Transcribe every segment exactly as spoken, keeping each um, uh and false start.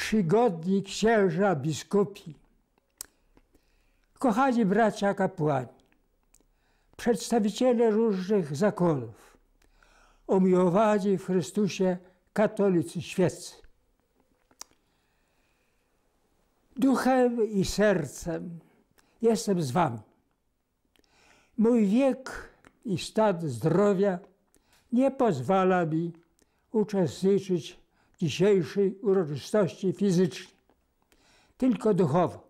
Czcigodni księża biskupi, kochani bracia kapłani, przedstawiciele różnych zakonów, umiłowani w Chrystusie katolicy świeccy. Duchem i sercem jestem z wami. Mój wiek i stan zdrowia nie pozwala mi uczestniczyć w dzisiejszej uroczystości fizycznej, tylko duchowo.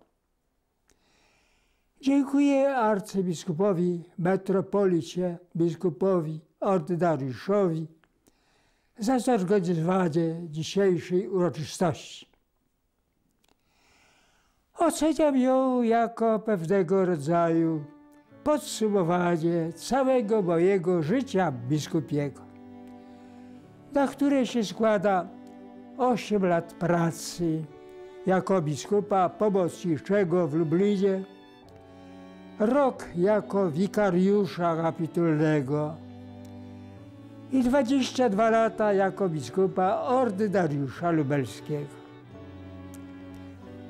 Dziękuję arcybiskupowi, metropolicie, biskupowi, ordynariuszowi za zorganizowanie dzisiejszej uroczystości. Oceniam ją jako pewnego rodzaju podsumowanie całego mojego życia biskupiego, na które się składa osiem lat pracy jako biskupa pomocniczego w Lublinie, rok jako wikariusza kapitulnego i dwadzieścia dwa lata jako biskupa ordynariusza lubelskiego.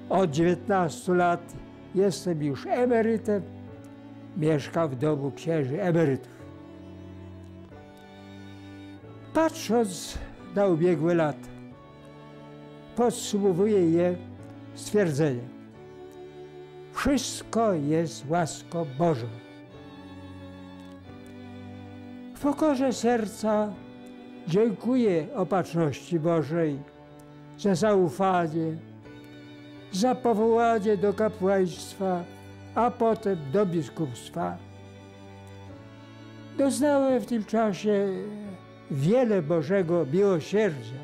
Od dziewiętnastu lat jestem już emerytem, mieszkam w domu księży emerytów. Patrząc na ubiegłe lata, podsumowuję je stwierdzeniem: wszystko jest łaską Bożą. W pokorze serca dziękuję opatrzności Bożej za zaufanie, za powołanie do kapłaństwa, a potem do biskupstwa. Doznałem w tym czasie wiele Bożego miłosierdzia.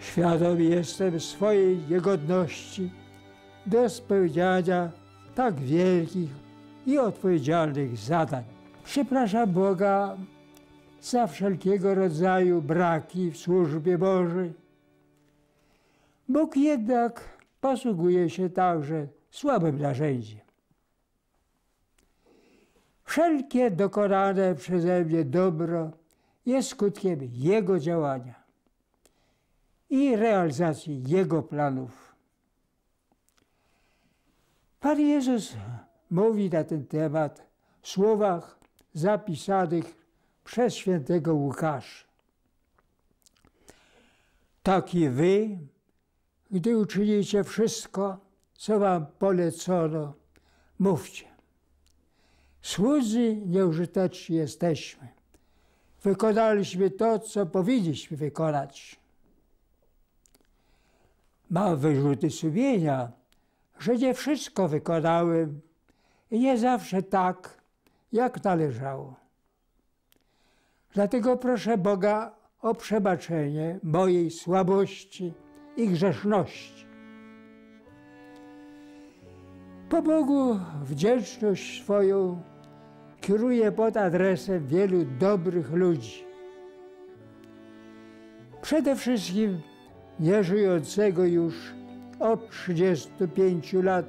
Świadom jestem swojej niegodności do spełniania tak wielkich i odpowiedzialnych zadań. Przepraszam Boga za wszelkiego rodzaju braki w służbie Bożej. Bóg jednak posługuje się także słabym narzędziem. Wszelkie dokonane przeze mnie dobro jest skutkiem Jego działania i realizacji Jego planów. Pan Jezus mówi na ten temat w słowach zapisanych przez świętego Łukasza. Taki wy, gdy uczynicie wszystko, co wam polecono, mówcie: słudzy nieużyteczni jesteśmy. Wykonaliśmy to, co powinniśmy wykonać. Mam wyrzuty sumienia, że nie wszystko wykonałem i nie zawsze tak, jak należało. Dlatego proszę Boga o przebaczenie mojej słabości i grzeszności. Po Bogu wdzięczność swoją kieruję pod adresem wielu dobrych ludzi. Przede wszystkim nieżyjącego już od trzydziestu pięciu lat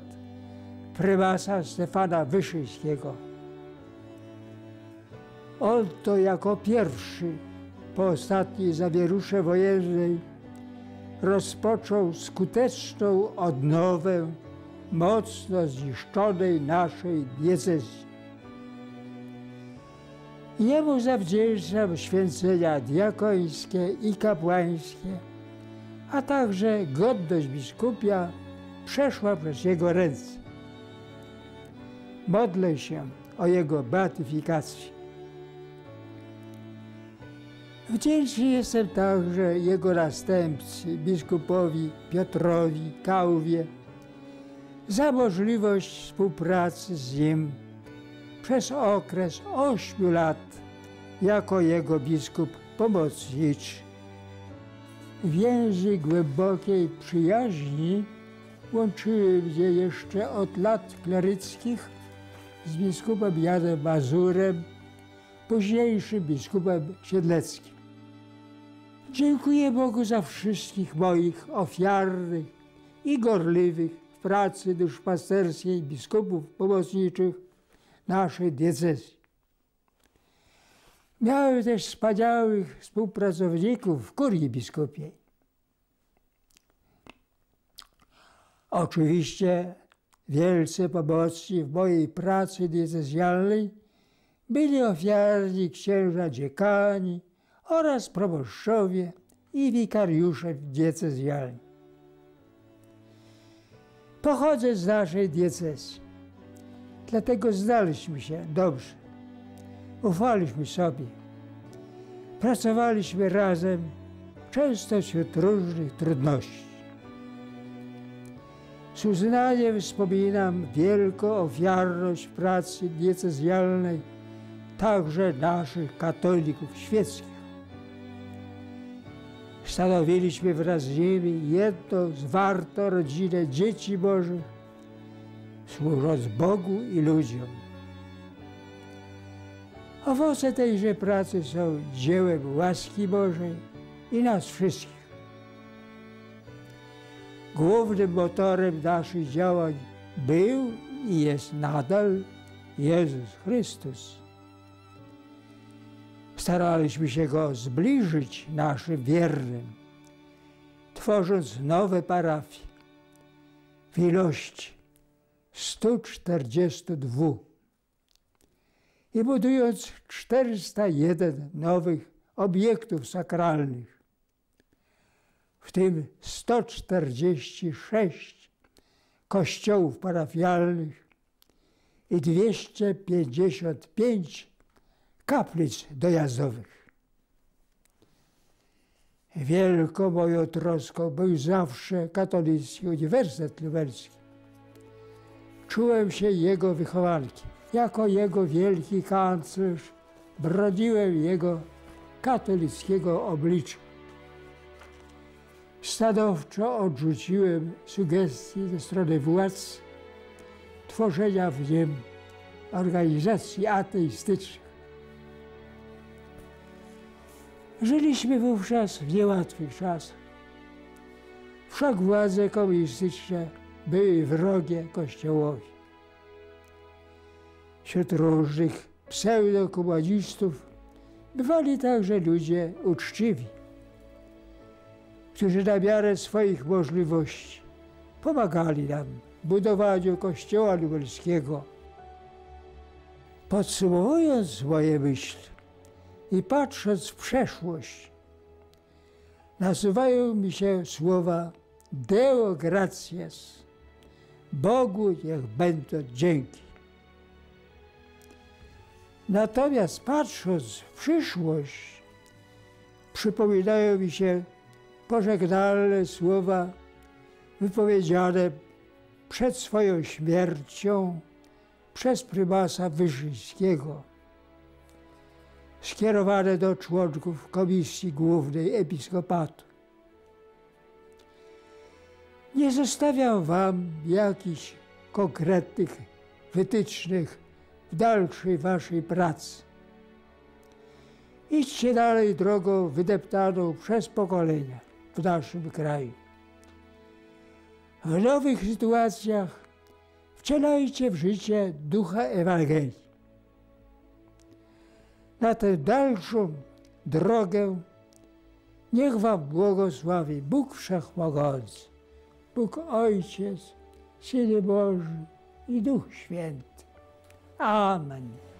prymasa Stefana Wyszyńskiego. On to jako pierwszy po ostatniej zawierusze wojennej rozpoczął skuteczną odnowę mocno zniszczonej naszej diecezji. Jemu zawdzięczam święcenia diakońskie i kapłańskie, a także godność biskupia przeszła przez jego ręce. Modlę się o jego beatyfikację. Wdzięczny jestem także jego następcy, biskupowi Piotrowi Kałwie, za możliwość współpracy z nim przez okres ośmiu lat jako jego biskup pomocniczy. Więzi głębokiej przyjaźni łączyły mnie jeszcze od lat kleryckich z biskupem Janem Mazurem, późniejszym biskupem siedleckim. Dziękuję Bogu za wszystkich moich ofiarnych i gorliwych w pracy duszpasterskiej biskupów pomocniczych naszej diecezji. Miałem też wspaniałych współpracowników w kurii biskupiej. Oczywiście wielcy pomocni w mojej pracy diecezjalnej byli ofiarni księża dziekani oraz proboszczowie i wikariusze diecezjalni. Pochodzę z naszej diecezji, dlatego znaliśmy się dobrze, ufaliśmy sobie, pracowaliśmy razem, często wśród różnych trudności. Z uznaniem wspominam wielką ofiarność pracy diecezjalnej także naszych katolików świeckich. Stanowiliśmy wraz z nimi jedną zwartą rodzinę dzieci Bożych, służąc Bogu i ludziom. Owoce tejże pracy są dziełem łaski Bożej i nas wszystkich. Głównym motorem naszych działań był i jest nadal Jezus Chrystus. Staraliśmy się Go zbliżyć naszym wiernym, tworząc nowe parafie w ilości stu czterdziestu dwóch i budując czterysta jeden nowych obiektów sakralnych, w tym sto czterdzieści sześć kościołów parafialnych i dwieście pięćdziesiąt pięć kaplic dojazdowych. Wielką moją troską był zawsze Katolicki Uniwersytet Lubelski. Czułem się jego wychowankiem. Jako jego wielki kanclerz broniłem jego katolickiego oblicza. Stanowczo odrzuciłem sugestie ze strony władz tworzenia w nim organizacji ateistycznych. Żyliśmy wówczas w niełatwych czasach. Wszak władze komunistyczne były wrogie Kościołowi. Wśród różnych pseudokomunistów bywali także ludzie uczciwi, którzy na miarę swoich możliwości pomagali nam w budowaniu Kościoła lubelskiego. Podsumowując moje myśli i patrząc w przeszłość, nasuwają mi się słowa Deo gratias, Bogu niech będą dzięki. Natomiast patrząc w przyszłość, przypominają mi się pożegnalne słowa wypowiedziane przed swoją śmiercią przez prymasa Wyszyńskiego, skierowane do członków Komisji Głównej Episkopatu. Nie zostawiam wam jakichś konkretnych wytycznych w dalszej waszej pracy. Idźcie dalej drogą wydeptaną przez pokolenia w naszym kraju. W nowych sytuacjach wcielajcie w życie ducha Ewangelii. Na tę dalszą drogę niech wam błogosławi Bóg Wszechmogący, Bóg Ojciec, Syn Boży i Duch Święty. Amen.